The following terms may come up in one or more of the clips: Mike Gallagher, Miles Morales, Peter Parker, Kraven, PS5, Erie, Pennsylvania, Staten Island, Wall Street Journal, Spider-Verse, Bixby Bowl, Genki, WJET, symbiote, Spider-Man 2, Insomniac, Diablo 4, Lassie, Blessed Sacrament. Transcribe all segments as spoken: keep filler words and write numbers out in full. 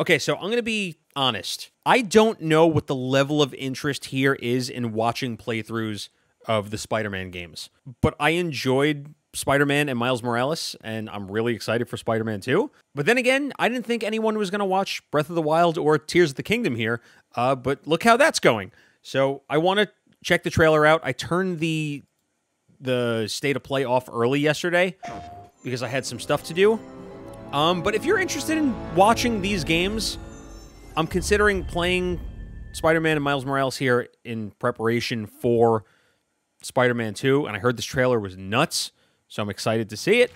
Okay, so I'm going to be honest. I don't know what the level of interest here is in watching playthroughs of the Spider-Man games, but I enjoyed Spider-Man and Miles Morales, and I'm really excited for Spider-Man two. But then again, I didn't think anyone was going to watch Breath of the Wild or Tears of the Kingdom here, uh, but look how that's going. So I want to check the trailer out. I turned the, the state of play off early yesterday because I had some stuff to do. Um, but if you're interested in watching these games, I'm considering playing Spider-Man and Miles Morales here in preparation for Spider-Man two, and I heard this trailer was nuts, so I'm excited to see it.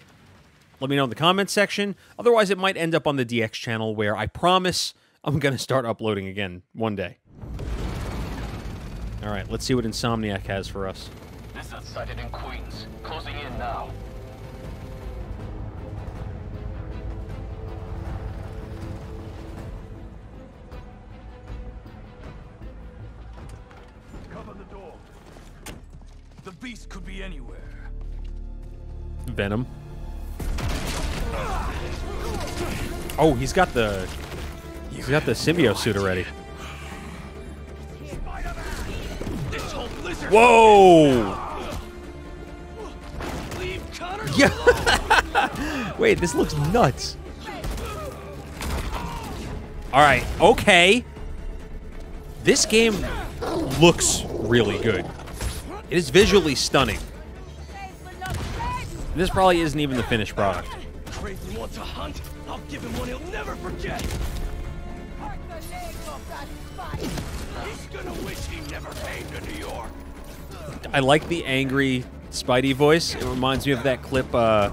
Let me know in the comments section. Otherwise, it might end up on the D X channel, where I promise I'm going to start uploading again one day. All right, let's see what Insomniac has for us. Lizard sighted in Queens, closing in now. The beast could be anywhere. Venom. Oh, he's got the he's got the symbiote suit already. Whoa! Yeah. Wait, this looks nuts. All right. Okay. This game looks really good. It is visually stunning. And this probably isn't even the finished product. Kraven wants a hunt. I'll give him one he'll never forget. He's gonna wish he never came to New York. I like the angry Spidey voice. It reminds me of that clip uh,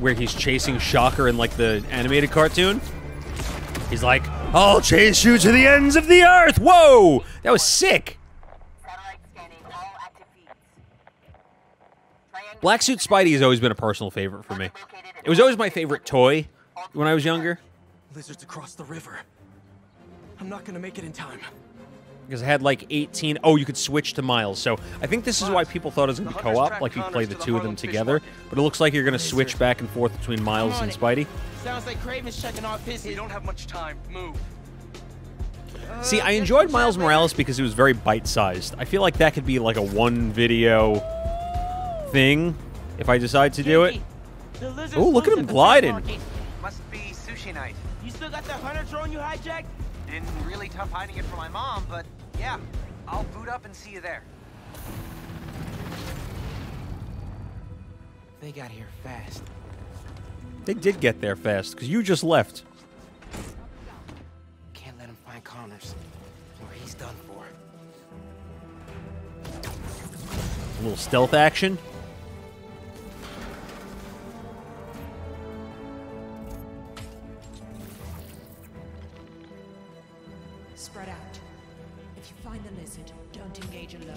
where he's chasing Shocker in like the animated cartoon. He's like, "I'll chase you to the ends of the earth." Whoa, that was sick. Black Suit Spidey has always been a personal favorite for me. It was always my favorite toy when I was younger. Lizards across the river. I'm not gonna make it in time. Because I had like eighteen. Oh, you could switch to Miles. So I think this is why people thought it was gonna be co-op, like you play the two of them together. But it looks like you're gonna switch back and forth between Miles and Spidey. Sounds like Kraven's checking off his. We don't have much time. Move. See, I enjoyed Miles Morales because it was very bite-sized. I feel like that could be like a one-video thing if I decide to do it. Oh, look at him gliding. Must be sushi night. You still got the hunter drone you hijacked? Been really tough hiding it from my mom, but yeah, I'll boot up and see you there. They got here fast. They did get there fast because you just left. Can't let him find Connors, or he's done for. A little stealth action. Spread out. If you find the lizard, don't engage alone.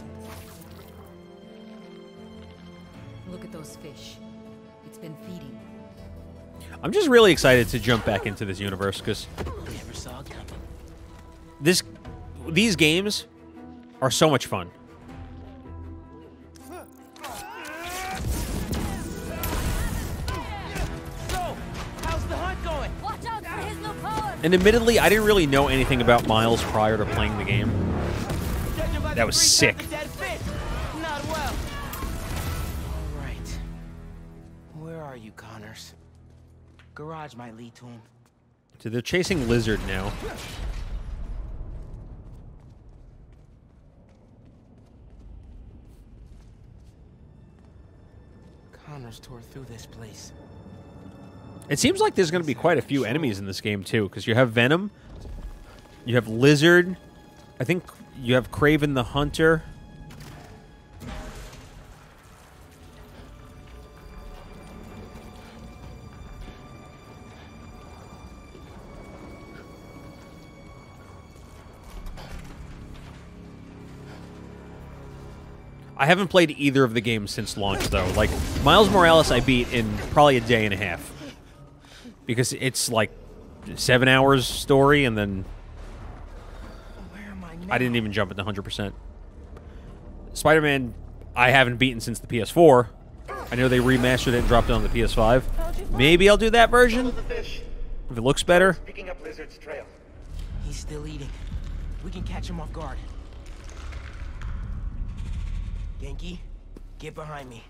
Look at those fish. It's been feeding. I'm just really excited to jump back into this universe because never saw it coming. This, these games are so much fun. And admittedly, I didn't really know anything about Miles prior to playing the game. That was sick. Not well. Right. Where are you, Connors? Garage might lead to him. So they're chasing Lizard now. Connors tore through this place. It seems like there's going to be quite a few enemies in this game, too, because you have Venom, you have Lizard, I think you have Kraven the Hunter. I haven't played either of the games since launch, though. Like, Miles Morales I beat in probably a day and a half. Because it's like seven hours story, and then Where am I, now? I didn't even jump at the one hundred percent. Spider-Man, I haven't beaten since the P S four. I know they remastered it and dropped it on the P S five. Maybe I'll do that version if it looks better. Picking up Lizard's trail. He's still eating. We can catch him off guard. Genki, get behind me.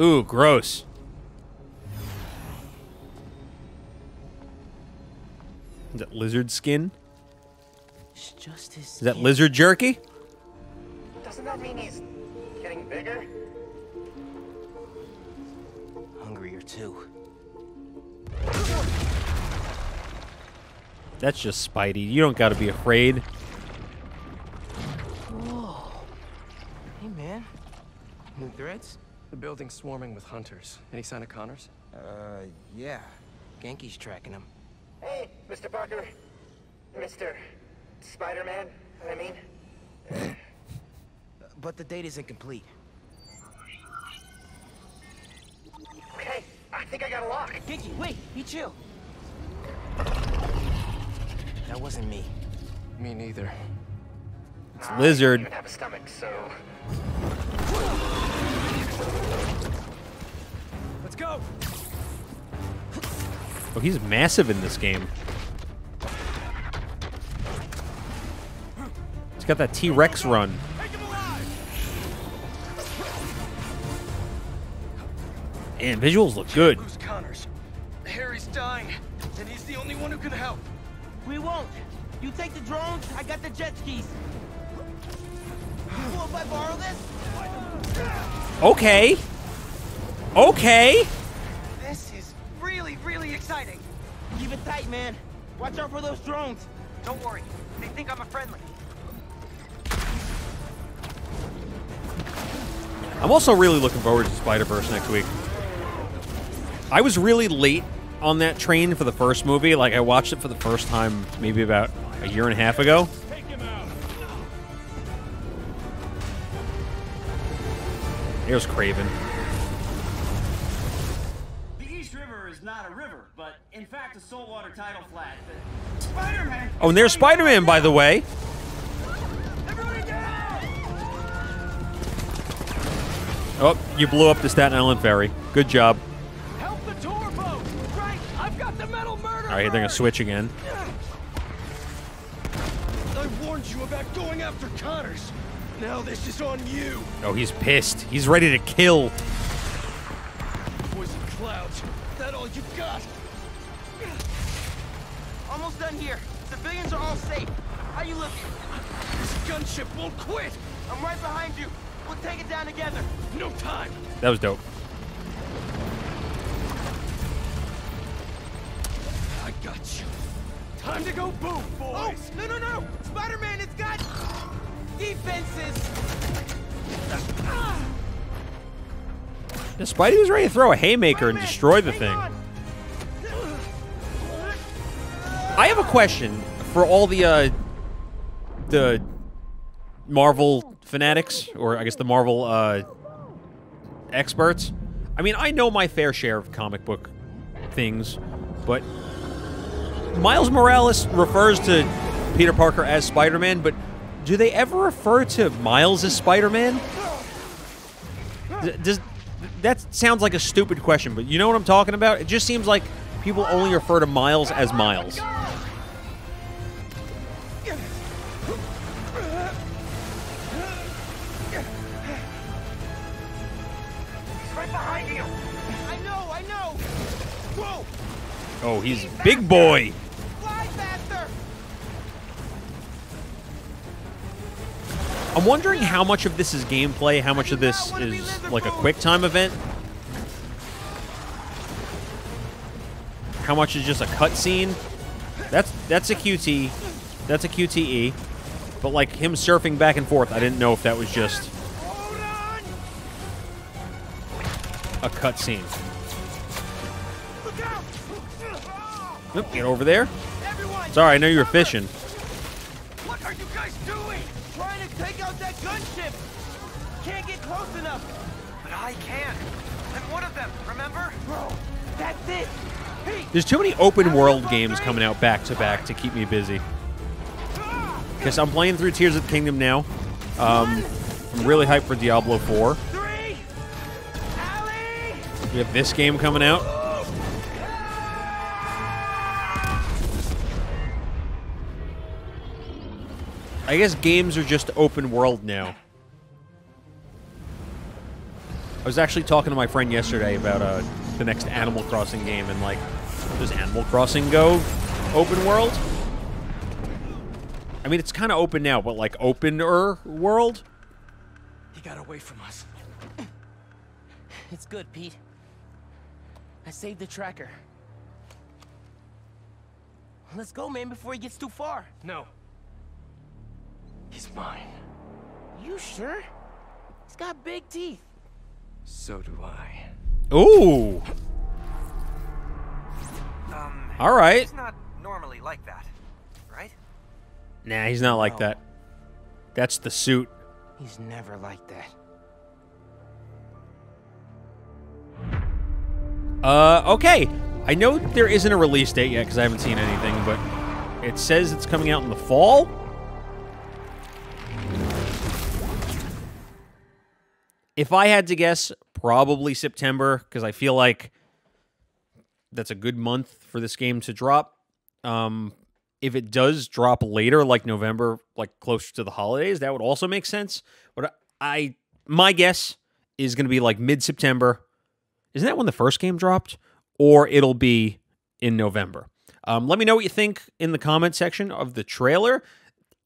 Ooh, gross. Is that lizard skin? It's just his skin. Is that lizard jerky? Doesn't that mean he's getting bigger? Hungrier too. That's just Spidey. You don't gotta be afraid. Whoa. Hey, man. New threats? The building's swarming with hunters. Any sign of Connors? Uh, yeah. Genki's tracking him. Hey, Mister Parker. Mister Spider-Man, I mean. But the data's incomplete. Okay, I think I got a lock. Genki, wait, be chill. That wasn't me. Me neither. It's a lizard. I don't even have a stomach, so. Let's go. Oh, he's massive in this game. He's got that T-Rex run. And visuals look good. Who's Connors? Harry's dying, and he's the only one who can help. We won't. You take the drones, I got the jet skis. Cool if I borrow this? Okay. Okay. This is really, really exciting. Keep it tight, man. Watch out for those drones. Don't worry. They think I'm a friendly. I'm also really looking forward to Spider-Verse next week. I was really late on that train for the first movie. Like, I watched it for the first time maybe about a year and a half ago. Here's Kraven. The East River is not a river, but in fact a saltwater tidal flat. Spider-Man! Oh, and there's Spider-Man, by the way. Everybody down! Oh, you blew up the Staten Island ferry. Good job. Alright, they're gonna switch again. I warned you about going after Connors. Now this is on you. Oh, he's pissed. He's ready to kill. Poison clouds. Is that all you got? Almost done here. Civilians are all safe. How you looking? This gunship won't quit. I'm right behind you. We'll take it down together. No time. That was dope. I got you. Time to go boom, boys! Oh, no, no, no! Spider-Man, it's got defenses! Ah. The Spidey was ready to throw a haymaker and destroy the thing. I have a question for all the, uh, the Marvel fanatics, or I guess the Marvel, uh, experts. I mean, I know my fair share of comic book things, but Miles Morales refers to Peter Parker as Spider-Man, but do they ever refer to Miles as Spider-Man? Does, that sounds like a stupid question, but you know what I'm talking about? It just seems like people only refer to Miles as Miles. Oh, he's a big boy. I'm wondering how much of this is gameplay, how much of this is like a quick time event. How much is just a cutscene? That's that's a Q T. That's a Q T E. But like him surfing back and forth, I didn't know if that was just a cutscene. Nope, get over there. Everyone, sorry, I know you were fishing. What are you guys doing? Trying to take out that gunship. Can't get close enough. But I can. I'm one of them, remember? Bro, that's it. Hey, there's too many open world games coming out back to back to keep me busy. Because I'm playing through Tears of the Kingdom now. Um, I'm really hyped for Diablo four. We have this game coming out. I guess games are just open world now. I was actually talking to my friend yesterday about uh, the next Animal Crossing game, and like, does Animal Crossing go open world? I mean, it's kind of open now, but like, opener world? He got away from us. It's good, Pete. I saved the tracker. Let's go, man, before he gets too far. No. He's mine. You sure? He's got big teeth. So do I. Ooh. Um, All right. He's not normally like that, right? Nah, he's not like no. that. That's the suit. He's never like that. Uh, okay. I know there isn't a release date yet because I haven't seen anything, but it says it's coming out in the fall. If I had to guess, probably September, because I feel like that's a good month for this game to drop. Um, if it does drop later, like November, like closer to the holidays, that would also make sense. But I, my guess is going to be like mid-September. Isn't that when the first game dropped? Or it'll be in November. Um, let me know what you think in the comment section of the trailer.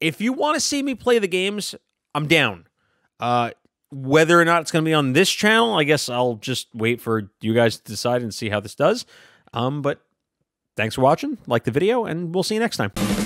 If you want to see me play the games, I'm down. Uh, whether or not it's going to be on this channel, I guess I'll just wait for you guys to decide and see how this does. Um, but thanks for watching. Like the video, and we'll see you next time.